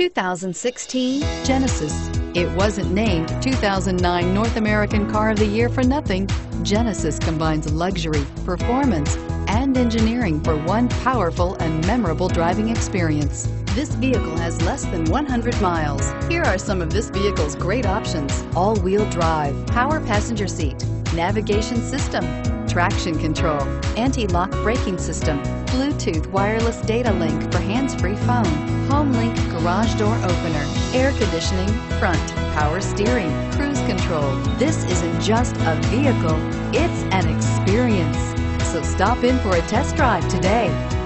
2016 Genesis. It wasn't named 2009 North American Car of the Year for nothing. Genesis combines luxury, performance, and engineering for one powerful and memorable driving experience. This vehicle has less than 100 miles. Here are some of this vehicle's great options: all-wheel drive, power passenger seat, navigation system, traction control, anti-lock braking system, Bluetooth wireless data link for hands-free phone, home link garage door opener, air conditioning, front, power steering, cruise control. This isn't just a vehicle, it's an experience. So stop in for a test drive today.